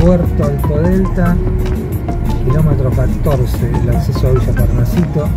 Puerto Alto Delta, kilómetro 14, el acceso a Villa Parnasito.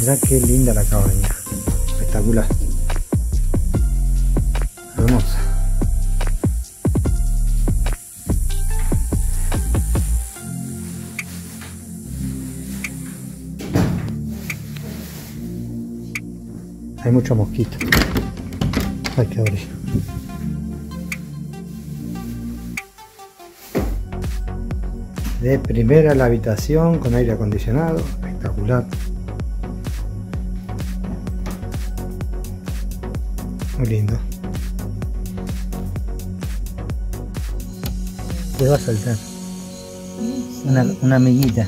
Mirá qué linda la cabaña, espectacular, hermosa. Hay mucho mosquito, hay que abrir. De primera la habitación con aire acondicionado, espectacular. Muy lindo. Te va a saltar una amiguita.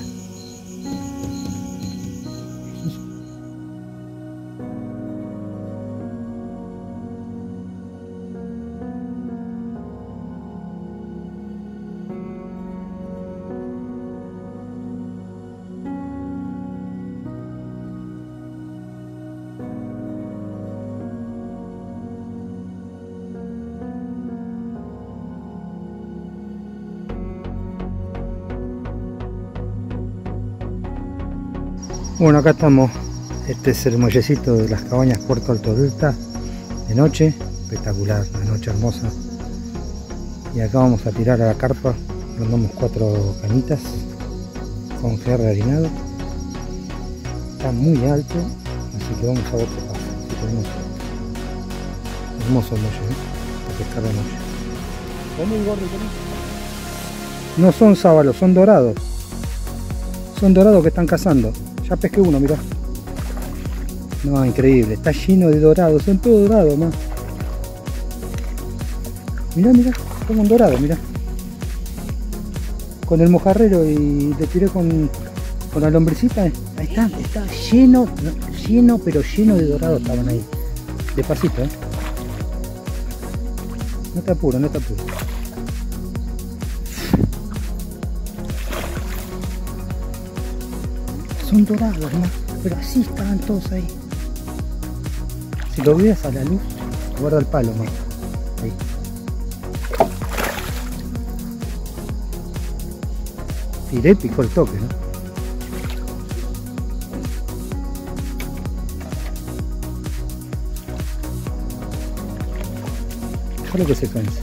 Bueno, acá estamos, este es el muellecito de las cabañas Puerto Alto Delta, de noche, espectacular, una noche hermosa. Y acá vamos a tirar a la carpa, mandamos 4 canitas con jerga harinado. Está muy alto, así que vamos a ver qué pasa. Así que tenemos hermoso muelle, para pescar de noche. No son sábalos, son dorados. Son dorados que están cazando. Ya pesqué uno, mirá. No, increíble. Está lleno de dorados. Son todos dorados, más. Mirá, mirá. Tengo un dorado, mirá. Con el mojarrero y le tiré con la lombricita. Ahí está. Está lleno, lleno, pero lleno de dorados estaban ahí. Despacito, ¿eh? No te apuro, no te apuro. Son dorados, ¿no? Pero así estaban todos ahí. Si lo veas a la luz, guarda el palo, ¿no? Ahí. Tiré, picó el toque, ¿no? Déjalo que se canse.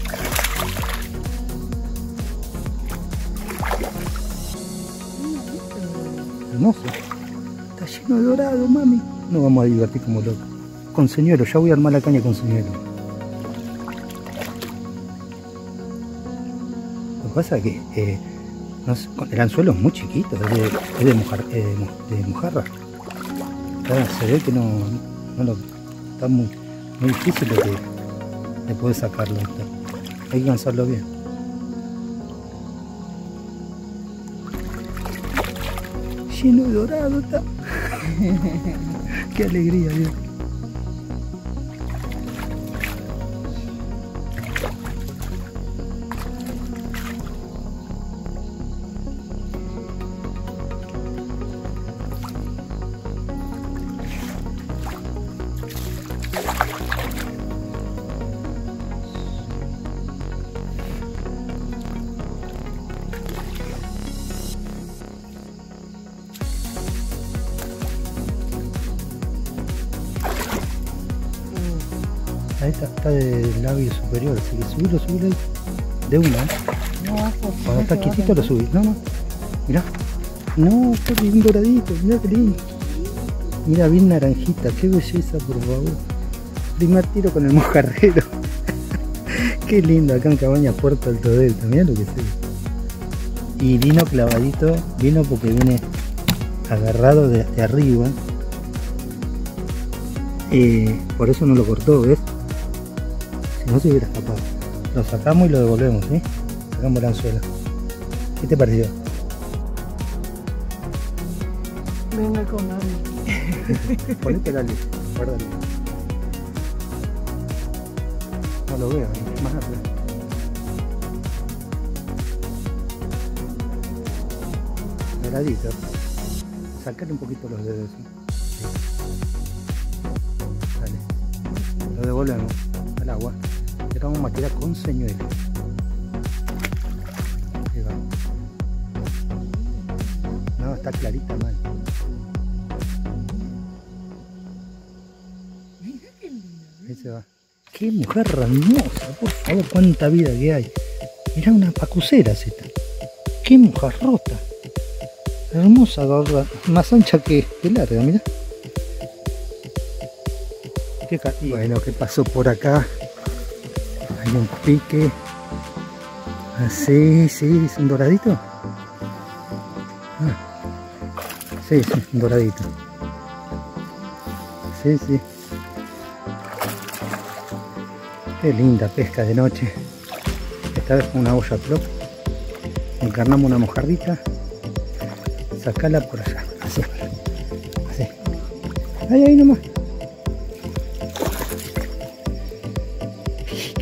Hermoso. Está lleno de dorado, mami. No vamos a divertir como loco. Con señuelo, ya voy a armar la caña con señuelo. Lo que pasa es que no sé, el anzuelo es muy chiquito, es de mojarra. Claro, se ve que no lo, está muy difícil de poder sacarlo. Hay que lanzarlo bien. Lleno de dorado está. Qué alegría, Dios. Esta está del labio superior, así que subirlo de una. No, pues, cuando está quietito lo subís. No, no, mirá. No, está bien doradito, mirá que lindo. Mirá, bien naranjita, qué belleza, por favor. Primer tiro con el mojarrero. Qué lindo, acá en Cabaña Puerto Alto Delta, mirá lo que es. Y vino clavadito, vino porque viene agarrado desde arriba. Por eso no lo cortó, ¿ves? No se hubiera escapado. Lo sacamos y lo devolvemos, ¿sí? Sacamos el anzuelo. ¿Qué te pareció? Venga con Ale. Ponete la luz, guárdalo. No lo veo, más arriba. Doradito. Sacarle un poquito los dedos, ¿sí? Dale. Lo devolvemos al agua. Le vamos a matar con señuelos. Ahí vamos. No, está clarita mal. Ahí se va. ¡Qué mujer hermosa! Por favor, cuánta vida que hay. Mirá, una pacucera esta. ¡Qué mujer rota! Hermosa gorda, más ancha que larga, mirá. Bueno, ¿qué pasó por acá? Hay un pique. Así, sí, es un doradito. Sí, es un doradito. Sí. Qué linda pesca de noche. Esta vez con una olla prop. Encarnamos una mojarrita. Sacala por allá. Así. Ahí nomás.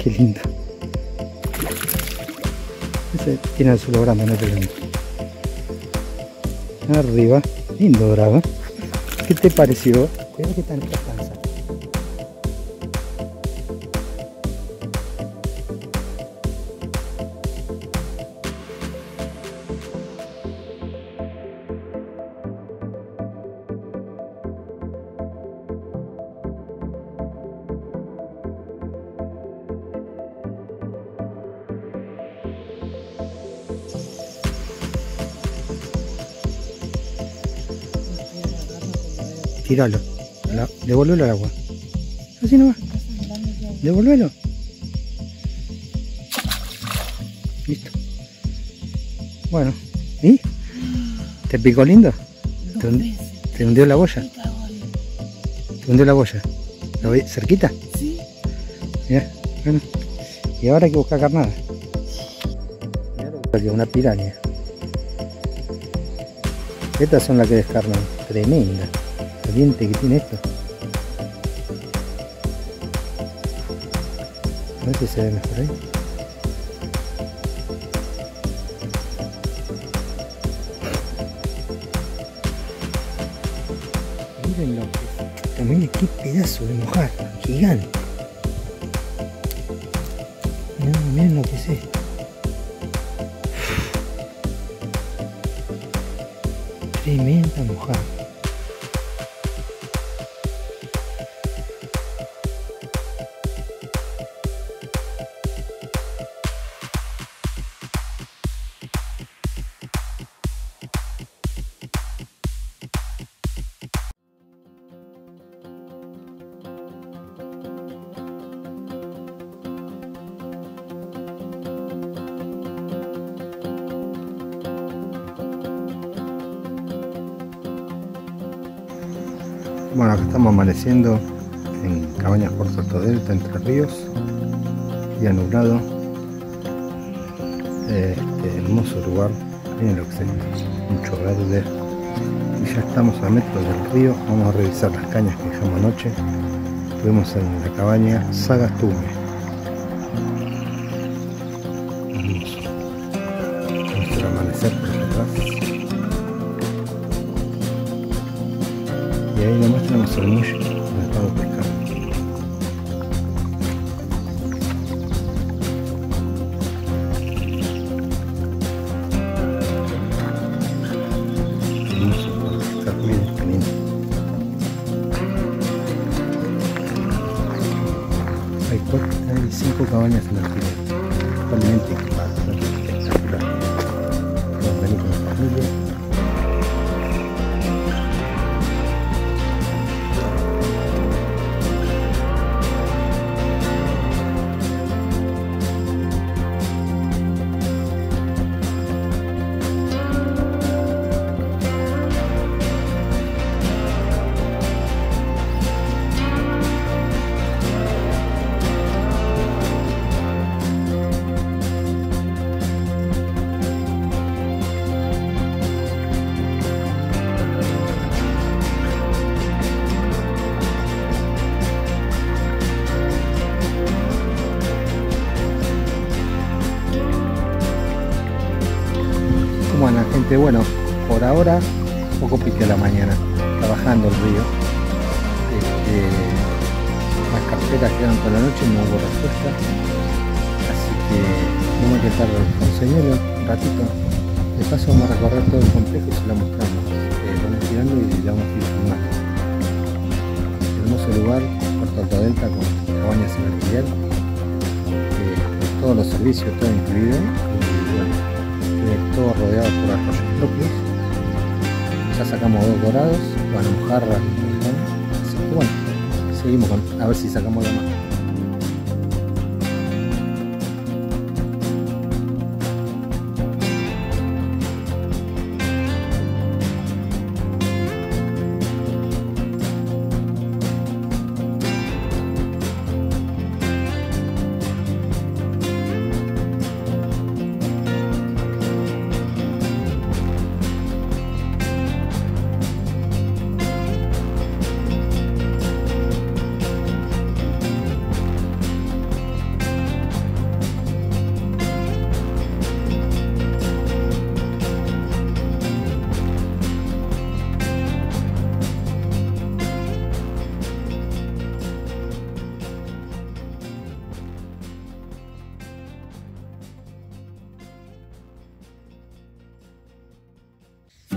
Qué lindo. Ese tiene el suelo grande, no te lo. Arriba, lindo dorado. ¿Qué te pareció? Cuidado que está en la panza. Tiralo, devolvelo al agua. Así nomás. Devolvelo. Listo. Bueno, ¿y? ¿Te picó lindo? ¿Te hundió la boya? ¿Te hundió la boya? ¿Lo ves cerquita? Sí. Mirá, bueno. Y ahora hay que buscar carnada. Una piraña. Estas son las que descarnan. Tremenda. Diente que tiene esto, a ver si se ve mejor ahí. Mirenlo, también qué pedazo de mojarra, gigante. Miren lo que es esto. Tremenda mojarra. Bueno, acá estamos amaneciendo en Cabañas Puerto Alto Delta, Entre Ríos, y nublado. Este hermoso lugar, miren lo que es, mucho verde. y ya estamos a metros del río. Vamos a revisar las cañas que dejamos anoche. Estuvimos en la cabaña Sagastume. Nuestro amanecer por detrás. Y ahí le mostramos el muelle donde estamos pescando. Hay 5 cabañas en el río, totalmente espectacular. Vamos a venir con la familia. Bueno, gente, bueno, por ahora un poco pique a la mañana, trabajando el río. Las carteras quedan por la noche, no hubo respuesta, así que vamos a intentar enseñarlo un ratito. De paso vamos a recorrer todo el complejo y se lo mostramos. Vamos girando y vamos a ir filmando. Hermoso lugar, Puerto Altadelta, con cabañas en alquiler, todos los servicios, todo incluido. Todo rodeado por arroyos propios. Ya sacamos 2 dorados, bueno, mojarras, así que bueno, seguimos con, a ver si sacamos la más.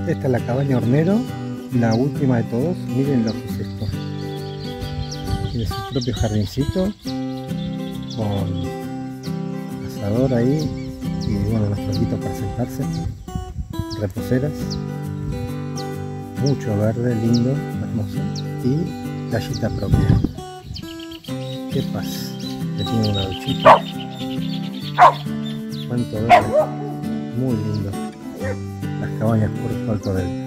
Esta es la cabaña Hornero, la última de todos. Miren lo que es esto. Tiene su propio jardincito con asador ahí y bueno, los troquitos para sentarse, reposeras, mucho verde, lindo, hermoso, y gallita propia. Qué paz, que tiene una duchita. Cuánto verde, muy lindo. Las cabañas por Puerto Altadelta.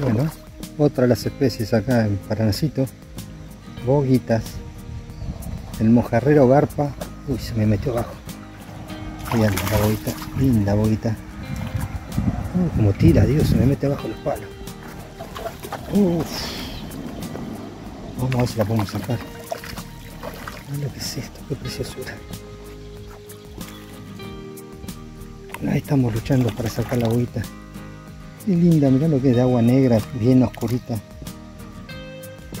Bueno, otra de las especies acá en Paranacito, boguitas, el mojarrero garpa. Uy, se me metió abajo. Ahí anda la boguita, linda boguita. Como tira, Dios, se me mete abajo los palos. Vamos a ver si la podemos sacar. Mira lo que es esto, qué preciosura. Ahí estamos luchando para sacar la boguita. Qué linda, mirá lo que es, de agua negra, bien oscurita.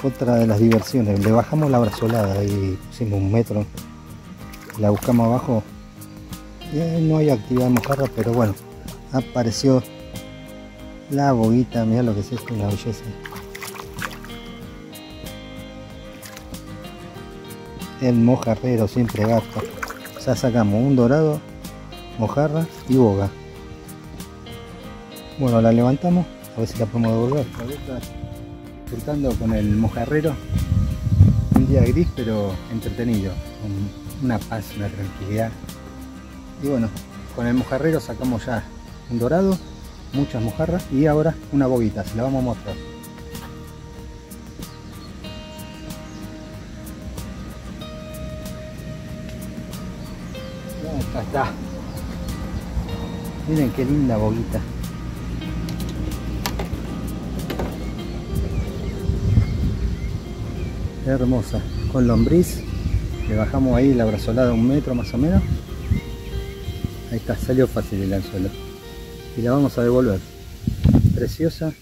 Otra de las diversiones, le bajamos la brazolada y pusimos 1 metro. La buscamos abajo. No hay actividad de mojarra, pero bueno, apareció la boguita. Mirá lo que es esto, una belleza. El mojarrero siempre gasta. Ya sacamos un dorado, mojarra y boga. Bueno, la levantamos, a ver si la podemos devolver. Ahorita disfrutando con el mojarrero. Un día gris pero entretenido, con una paz, una tranquilidad. Y bueno, con el mojarrero sacamos ya un dorado, muchas mojarras y ahora una boguita, se la vamos a mostrar. Acá está. Miren qué linda boguita. Hermosa, con lombriz. Le bajamos ahí la brazolada 1 metro más o menos. Ahí está, salió fácil el anzuelo y la vamos a devolver. Preciosa,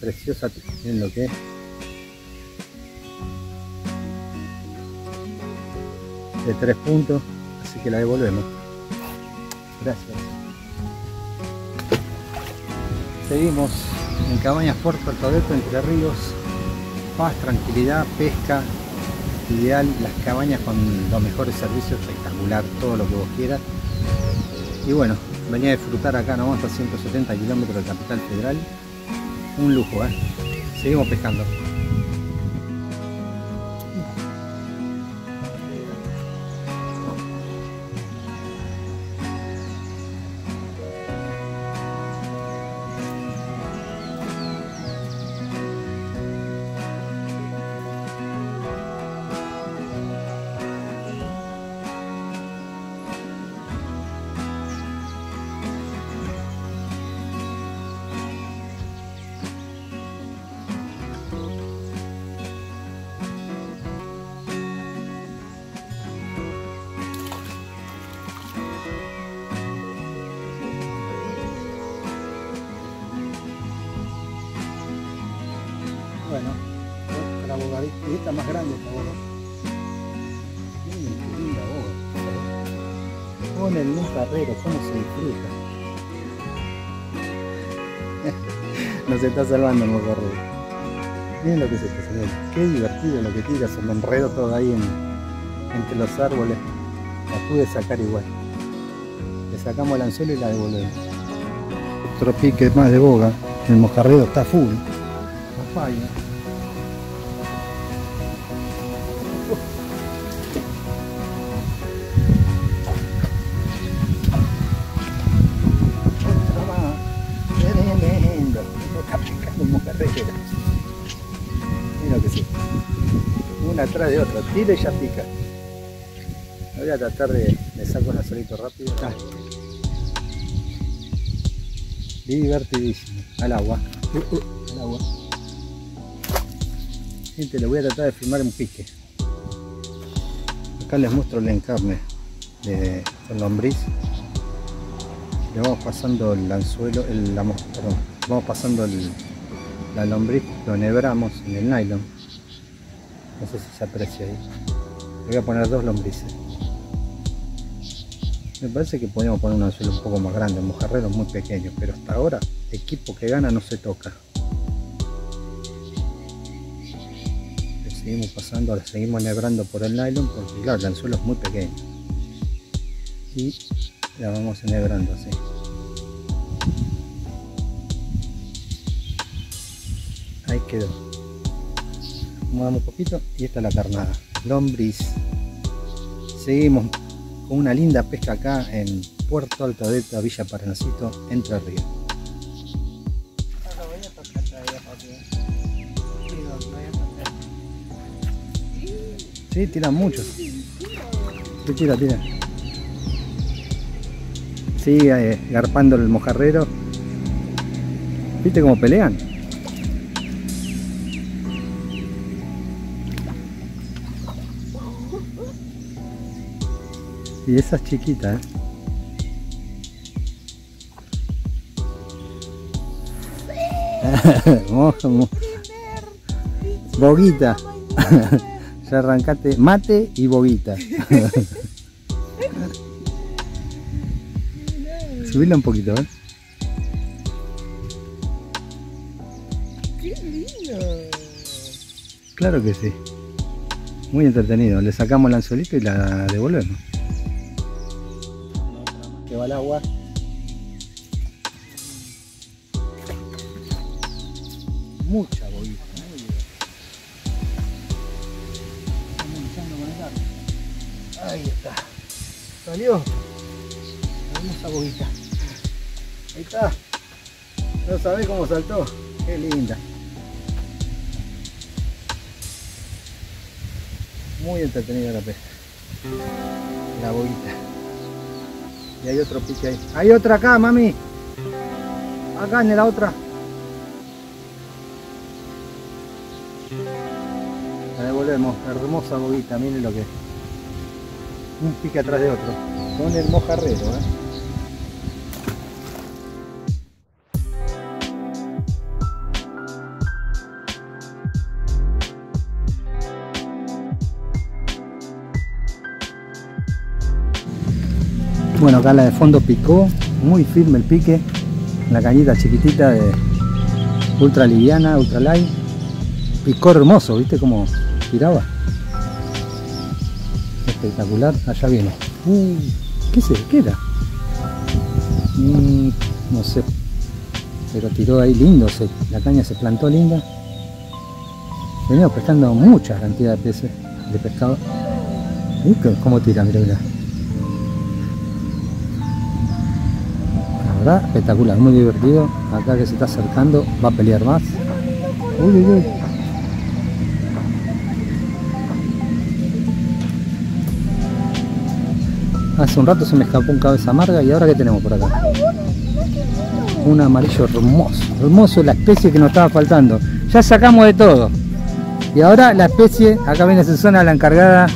preciosa. Miren lo que es. De 3 puntos, así que la devolvemos. Gracias. Seguimos en Cabañas Puerto Altadeto, Entre Ríos. Paz, tranquilidad, pesca, ideal, las cabañas con los mejores servicios, espectacular, todo lo que vos quieras. Y bueno, venía a disfrutar acá nomás, a 170 kilómetros de Capital Federal. Un lujo, ¿eh? Seguimos pescando. Bueno, la bogadita, y esta más grande, esta boga. Miren qué linda boga. Con el mojarrero, cómo se disfruta. Nos está salvando el mojarrero. Miren lo que se está saliendo. Qué divertido lo que tira, se me enredo todo ahí entre los árboles. La pude sacar igual. Le sacamos el anzuelo y la devolvemos. Otro pique más de boga. El mojarrero está full. Falla. Tremendo, no está picando el mojarrero. Mira lo que sí. Una atrás de otra, tira y ya pica. Voy a tratar de sacar un anzuelito rápido. Ah. Divertidísimo. Al agua. Al agua. Gente, le voy a tratar de filmar un pique. Acá les muestro el encarne con lombriz. Le vamos pasando el anzuelo, vamos pasando la lombriz, lo enhebramos en el nylon. No sé si se aprecia ahí. Le voy a poner 2 lombrices. Me parece que podríamos poner un anzuelo un poco más grande, un mojarrero muy pequeño, pero hasta ahora equipo que gana no se toca. Seguimos pasando, ahora seguimos enhebrando por el nylon porque claro, el anzuelo es muy pequeño y la vamos enhebrando así. Ahí quedó. Mudamos un poquito y esta es la carnada, lombriz. Seguimos con una linda pesca acá en Puerto Altadeto, Villa Paranacito, Entre Ríos. Sí, tiran mucho. Sí, tira. Sigue garpando el mojarrero. ¿Viste cómo pelean? Y esa es chiquita, ¿eh? Boguita. Ya arrancaste mate y boguita. Subirla un poquito, ¿eh? ¡Qué lindo! Claro que sí. Muy entretenido. Le sacamos el anzuelito y la devolvemos. Que va al agua. Mucha boguita. Ahí está. Salió. Hermosa boguita. Ahí está. No sabés cómo saltó. Qué linda. Muy entretenida la pesca. La boguita. Y hay otro pique ahí. Hay otra acá, mami. Acá en la otra. La devolvemos. Hermosa boguita. Miren lo que es. Un pique atrás de otro. Con el mojarrero, ¿eh? Bueno, acá la de fondo picó, muy firme el pique, la cañita chiquitita de ultra liviana, ultra light, picó hermoso, ¿viste cómo tiraba? Espectacular, allá viene. ¿Qué se queda? No sé, pero tiró ahí lindo, la caña se plantó linda. Venimos pescando mucha cantidad de peces, de pescado. ¿Cómo tira? Mirá. ¿Verdad? Espectacular, muy divertido. Acá que se está acercando, va a pelear más. Uy. Hace un rato se me escapó un cabeza amarga y ahora ¿qué tenemos por acá? Un amarillo hermoso. Hermoso, la especie que nos estaba faltando. Ya sacamos de todo. Y ahora la especie, acá viene Susana, la encargada.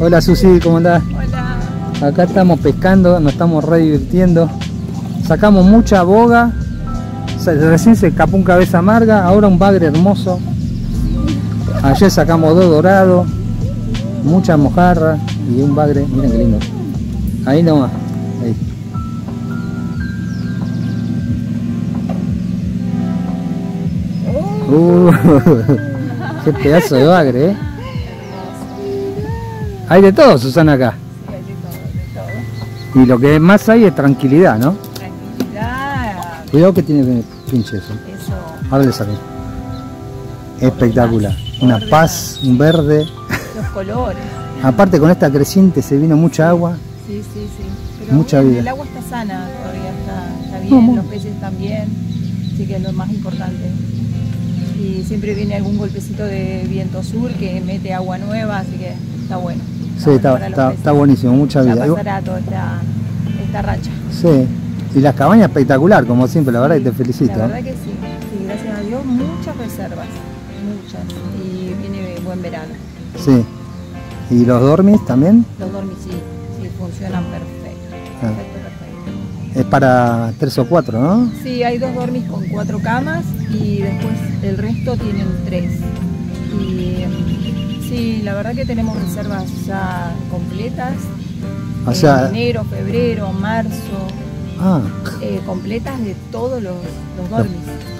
Hola Susi, ¿cómo andás? Hola. Acá estamos pescando, nos estamos re divirtiendo. Sacamos mucha boga, recién se escapó un cabeza amarga, ahora un bagre hermoso. Ayer sacamos dos dorados, mucha mojarra y un bagre, miren qué lindo. Ahí nomás, ahí. Qué pedazo de bagre, ¿eh? Hay de todo, Susana, acá. Sí, hay de todo. Y lo que más hay es tranquilidad, ¿no? Cuidado que tiene pinche eso. Ahora le saqué. Espectacular. Una paz, un verde. Los colores. Aparte con esta creciente se vino mucha agua. Sí. Pero mucha vida. El agua está sana, todavía está bien, los peces están bien. Así que es lo más importante. Y siempre viene algún golpecito de viento sur que mete agua nueva, así que está bueno. Está buenísimo, mucha vida. Ya pasará toda esta racha. Sí. Y las cabañas espectacular, como siempre, la verdad que te felicito. La verdad que sí, gracias a Dios, muchas reservas, muchas, y viene buen verano. Sí, ¿y los dormis también? Los dormis sí, funcionan perfecto. Es para 3 o 4, ¿no? Sí, hay 2 dormis con 4 camas y después el resto tienen 3. Y sí, la verdad que tenemos reservas ya completas, enero, febrero, marzo. Completas de todos los dormis.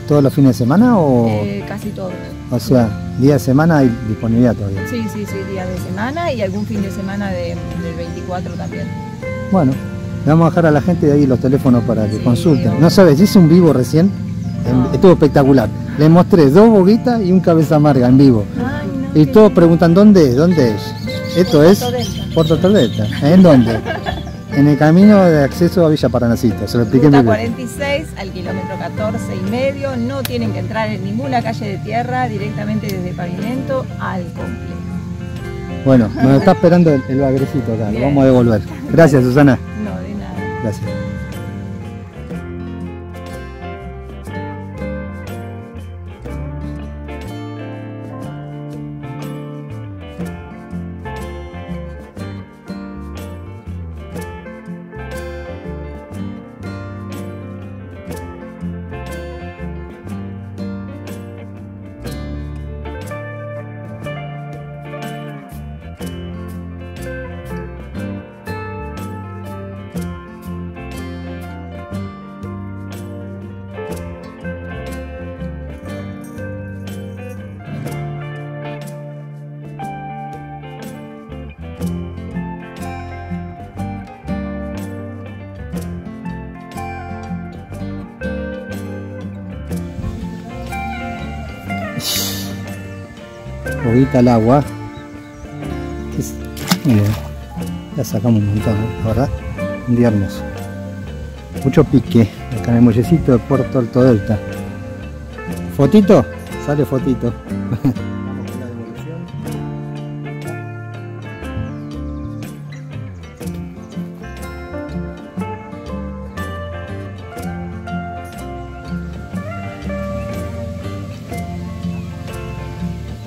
¿Todos los fines de semana o...? Casi todos. O sea, día de semana hay disponibilidad todavía. Sí, días de semana y algún fin de semana del 24 también. Bueno, le vamos a dejar a la gente de ahí los teléfonos para que consulten. No sabes, hice un vivo recién, estuvo espectacular. Les mostré 2 boguitas y un cabeza amarga en vivo. Y todos preguntan, ¿dónde es? Esto es... Puerto Tordeta. ¿En dónde? En el camino de acceso a Villa Paranacita, se lo expliqué en mi video. Ruta 46 al kilómetro 14,5, no tienen que entrar en ninguna calle de tierra, directamente desde pavimento al complejo. Bueno, nos está esperando el bagrecito acá, lo vamos a devolver. Gracias, Susana. No, de nada. Gracias. Ahorita al agua, miren, ya sacamos un montón, la verdad, un día hermoso. Mucho pique acá en el muellecito de Puerto Alto Delta. ¿Fotito? Sale fotito.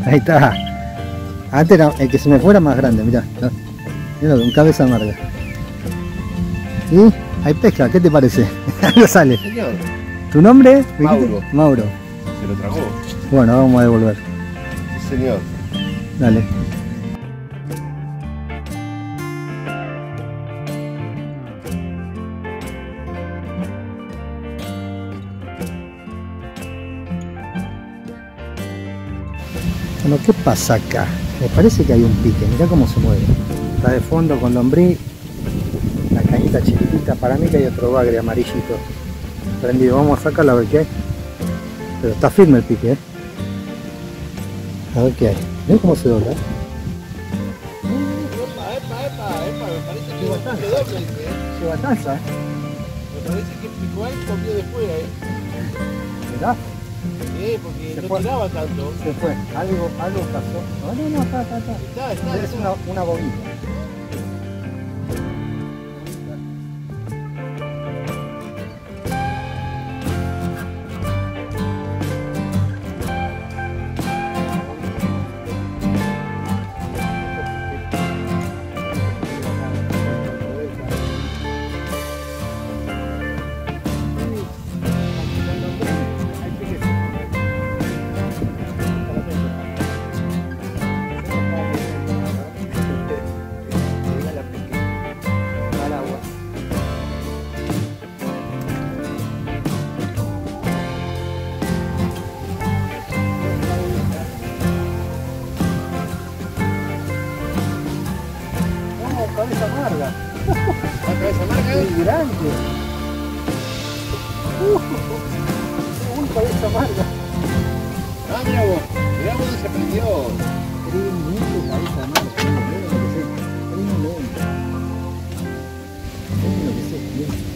Ahí está. Antes era el que se me fuera más grande, mirá. Mirá, con cabeza amarga. ¿Y? Hay pesca, ¿qué te parece? No sale. Señor. ¿Tu nombre? Mauro. Mauro. Se lo trajo. Bueno, vamos a devolver. Sí, señor. Dale. Bueno, ¿qué pasa acá? Me parece que hay un pique, mirá cómo se mueve. Está de fondo con lombriz, la cañita chiquitita, para mí que hay otro bagre amarillito. Prendido, vamos a sacarla a ver qué hay. Pero está firme el pique, ¿eh? A ver qué hay. Mirá cómo se dobla. Epa, epa, epa, epa, me parece que bastante doble, ¿eh? Se batanza. Me parece que el picual comió de fuera, ¿eh? ¿Verdad? Porque no tiraba tanto. Se fue, algo pasó. No, no, está. Es una bobina.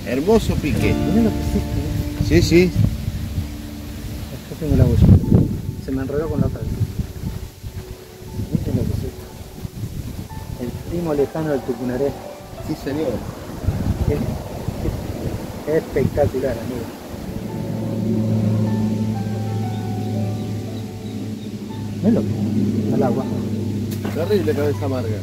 Hermoso pique. Sí, sí. Acá tengo la bolsa. Se me enredó con la otra. Miren lo que es esto. El primo lejano del Tucunaré. Sí, señor. Es espectacular, amigo. ¿Ves lo que es? Al agua. Terrible cabeza amarga.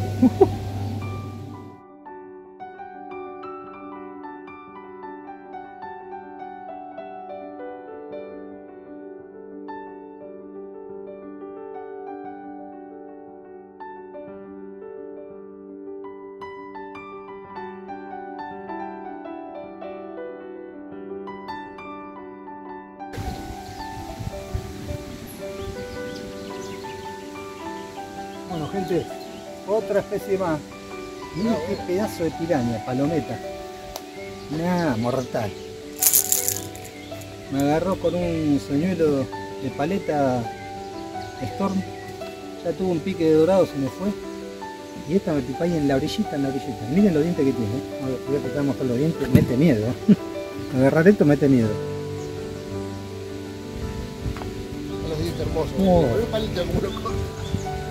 Bueno, gente, otra especie más. Miren qué pedazo de piraña, palometa. Nah, mortal. Me agarró con un señuelo de paleta Storm. Ya tuvo un pique de dorado, se me fue. Y esta me pipa ahí en la orillita, Miren los dientes que tiene. A ver, voy a tratar de mostrar los dientes. Mete miedo. Agarrar esto mete miedo. Son los dientes hermosos.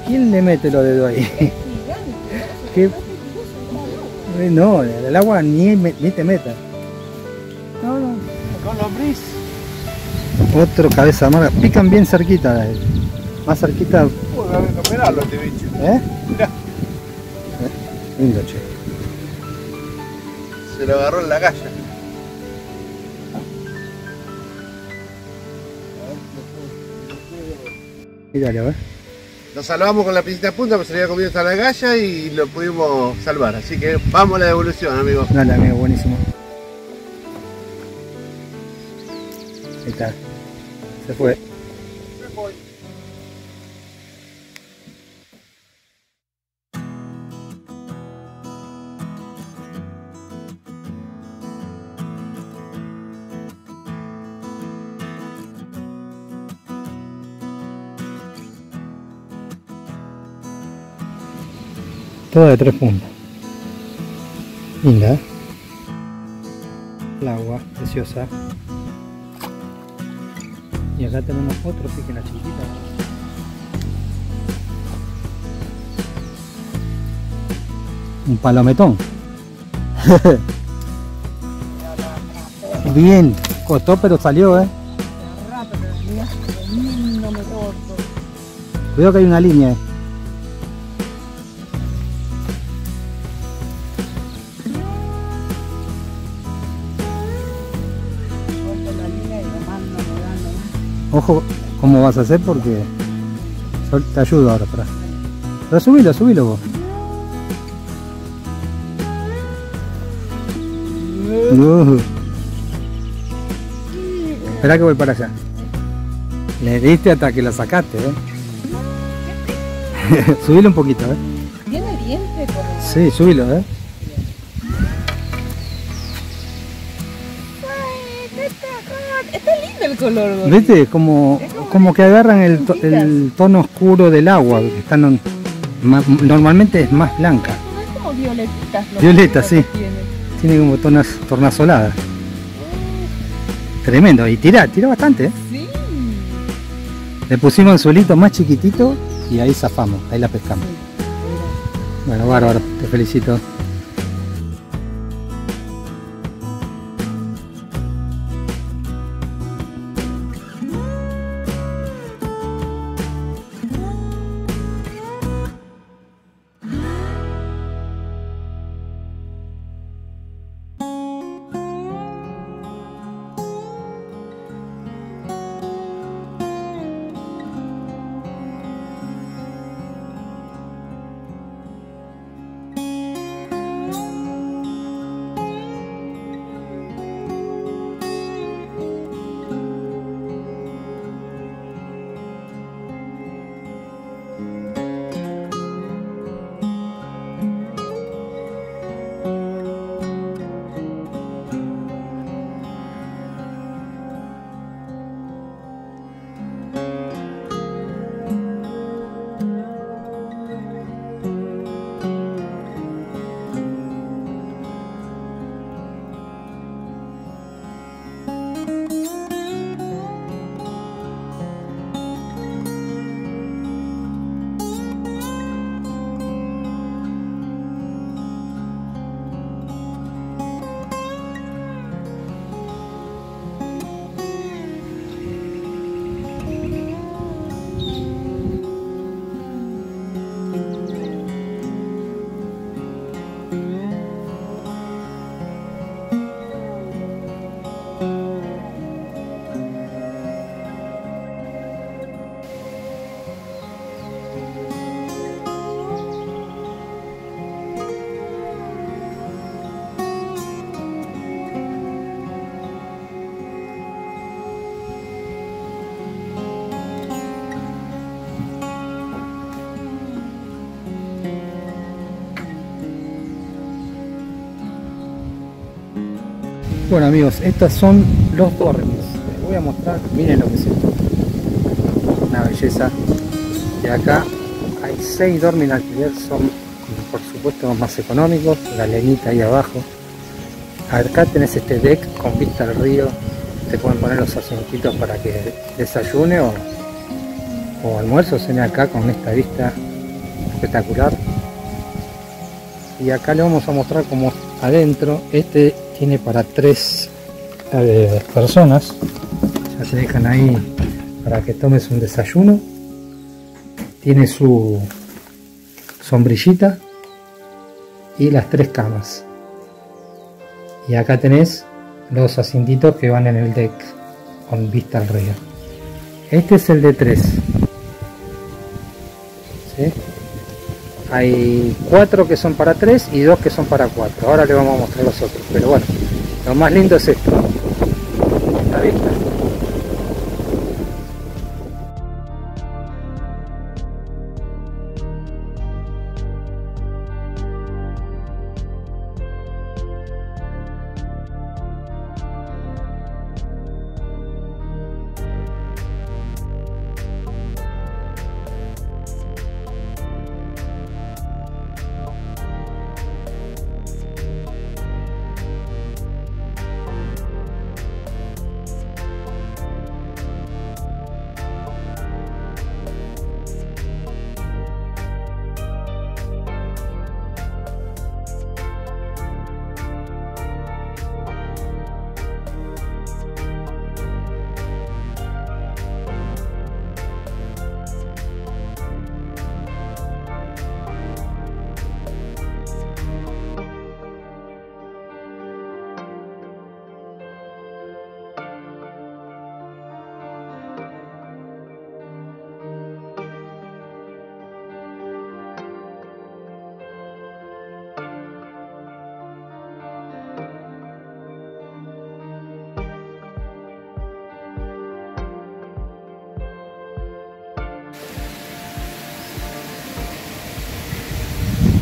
¿Quién le mete los dedos ahí? ¿Qué? No, el agua ni te meta. No, no. Con lombriz. Otro cabeza amarga. Pican bien cerquita. Más cerquita. Comeralo este bicho. ¿Eh? Mirá. Lindo, che. Se lo agarró en la calle. Mirale, a ver. Nos salvamos con la pincita punta, pues se le había comido hasta la galla y lo pudimos salvar. Así que vamos a la devolución, amigo. Dale, amigo, buenísimo. Ahí está. Se fue. Se fue. Toda de tres puntas. Linda, ¿eh? El agua, preciosa. Y acá tenemos otro pique en la chiquita. Un palometón. Bien, costó pero salió, ¿eh? Cuidado que hay una línea, ¿eh? Ojo cómo vas a hacer porque yo te ayudo ahora para. Pero subilo vos. Esperá que voy para allá. Le diste hasta que la sacaste, ¿eh? Subilo un poquito, ¿eh? Tiene dientes por ahí. Sí, subilo, ¿eh? Color, ¿viste? Como que agarran el tono oscuro del agua, que están normalmente es más blanca. No, es como violetitas. Violeta, sí. Tiene como tonas tornasoladas. Tremendo. Y tira bastante, ¿eh? Sí. Le pusimos anzuelito más chiquitito y ahí zafamos, ahí la pescamos. Sí, bueno, bárbaro, te felicito. Bueno, amigos, estas son los dormis. Les voy a mostrar, miren lo que es esto. Una belleza. Y acá hay 6 dormis en alquiler, son por supuesto los más económicos. La lenita ahí abajo. Acá tenés este deck con vista al río. Te pueden poner los asientitos para que desayune o almuerzo, cena acá con esta vista espectacular. y acá le vamos a mostrar como adentro. Este tiene para 3 personas. Ya se dejan ahí para que tomes un desayuno. Tiene su sombrillita y las 3 camas. Y acá tenés los asientitos que van en el deck con vista al río. Este es el de 3. ¿Sí? Hay 4 que son para 3 y 2 que son para 4. Ahora le vamos a mostrar los otros. Pero bueno, lo más lindo es esto. Esta vista.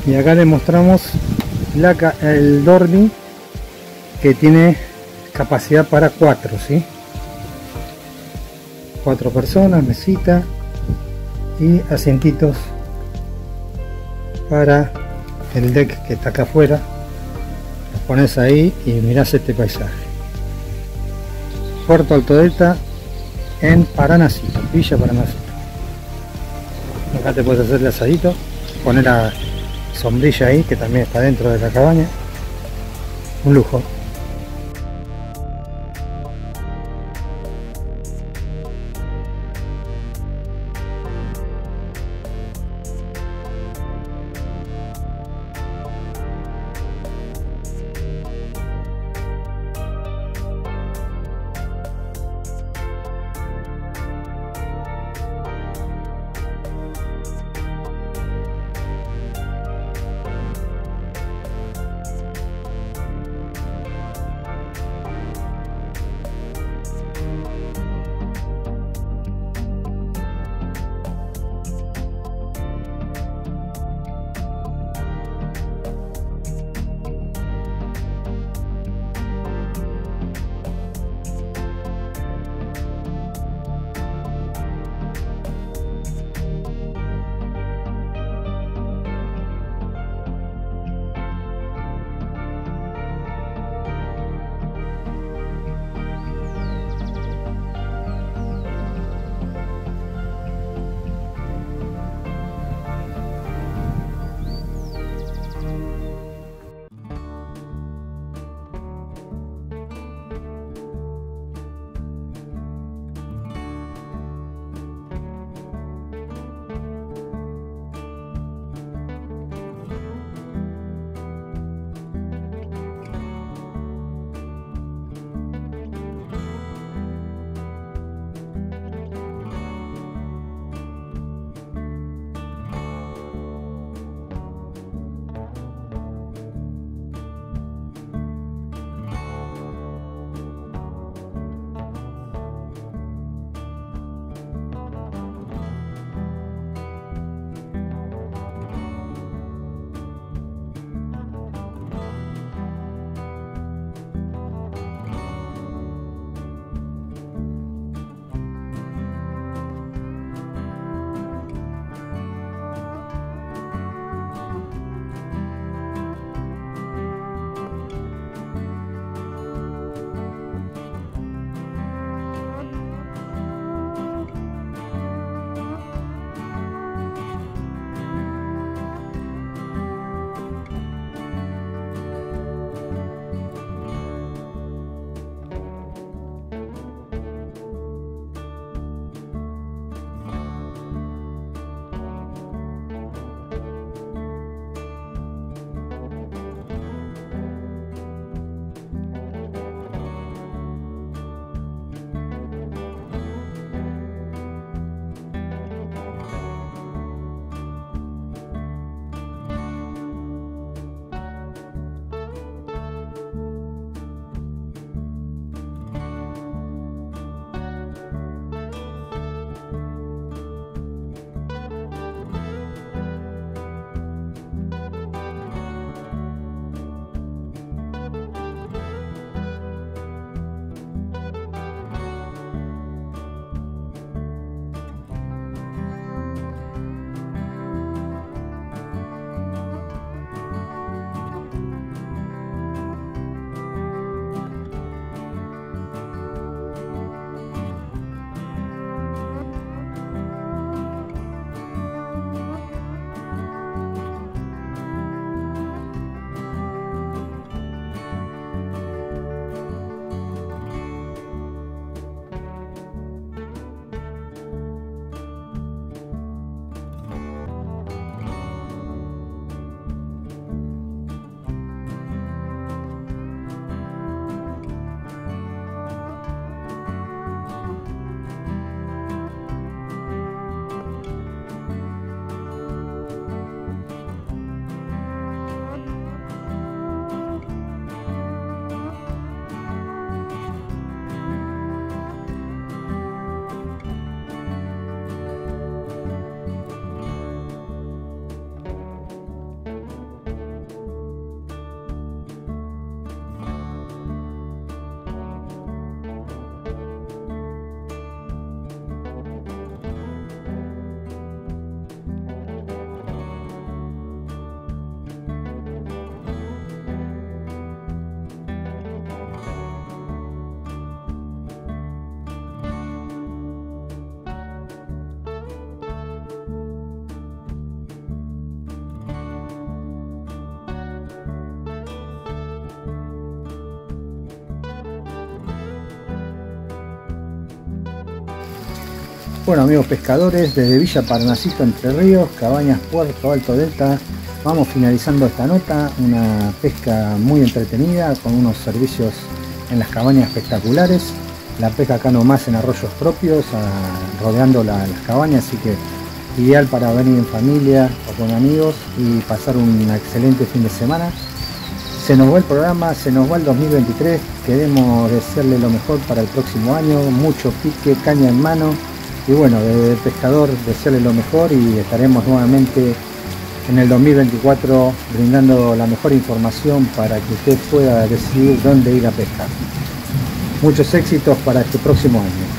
Y acá le mostramos el Dorni, que tiene capacidad para 4, ¿sí? 4 personas, mesita y asientitos para el deck que está acá afuera. Lo pones ahí y mirás este paisaje. Puerto Altodelta en Paranacito, Villa Paranacito. Acá te puedes hacer el asadito, poner a sombrilla ahí, que también está dentro de la cabaña. Un lujo. Bueno, amigos pescadores, desde Villa Parnasito, Entre Ríos, Cabañas Puerto Alto Delta, vamos finalizando esta nota. Una pesca muy entretenida, con unos servicios en las cabañas espectaculares. La pesca acá nomás en arroyos propios, rodeando las cabañas, así que ideal para venir en familia o con amigos y pasar un excelente fin de semana. Se nos va el programa, se nos va el 2023, queremos desearle lo mejor para el próximo año, mucho pique, caña en mano. Y bueno, desde el pescador desearle lo mejor y estaremos nuevamente en el 2024 brindando la mejor información para que usted pueda decidir dónde ir a pescar. Muchos éxitos para este próximo año.